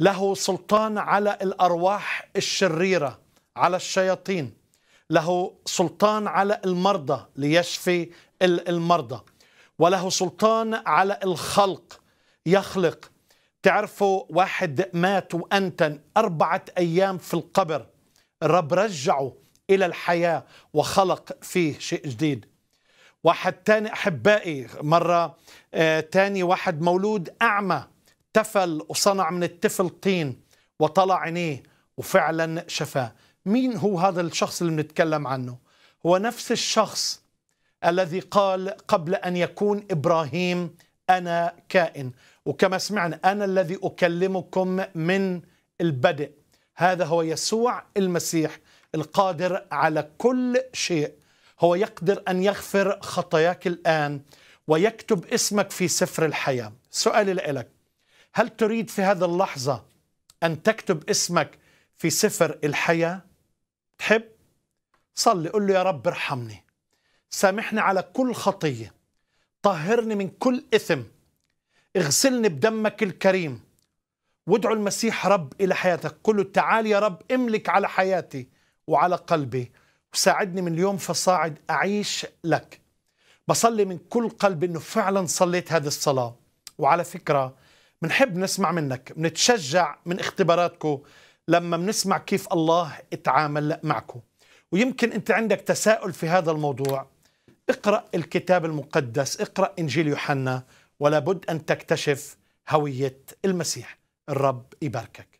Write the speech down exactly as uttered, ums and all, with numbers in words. له سلطان على الأرواح الشريرة، على الشياطين، له سلطان على المرضى ليشفي المرضى، وله سلطان على الخلق يخلق. تعرفوا واحد مات وأنتن أربعة أيام في القبر، الرب رجعه إلى الحياة وخلق فيه شيء جديد. واحد تاني أحبائي، مرة تاني واحد مولود أعمى، تفل وصنع من التفل طين وطلع عينيه وفعلا شفاه. مين هو هذا الشخص اللي بنتكلم عنه؟ هو نفس الشخص الذي قال قبل أن يكون إبراهيم أنا كائن، وكما سمعنا أنا الذي أكلمكم من البدء. هذا هو يسوع المسيح القادر على كل شيء. هو يقدر أن يغفر خطاياك الآن ويكتب اسمك في سفر الحياة. سؤالي لك، هل تريد في هذا اللحظة أن تكتب اسمك في سفر الحياة؟ تحب؟ صلي، قل له يا رب ارحمني، سامحني على كل خطية، طهرني من كل إثم، اغسلني بدمك الكريم. وادعو المسيح رب إلى حياتك، قل له تعال يا رب املك على حياتي وعلى قلبي، وساعدني من اليوم فصاعد أعيش لك. بصلي من كل قلب أنه فعلا صليت هذه الصلاة. وعلى فكرة بنحب نسمع منك، بنتشجع من اختباراتكم لما بنسمع كيف الله اتعامل معكم. ويمكن أنت عندك تساؤل في هذا الموضوع، اقرأ الكتاب المقدس، اقرأ إنجيل يوحنا، ولا بد أن تكتشف هوية المسيح. الرب يباركك.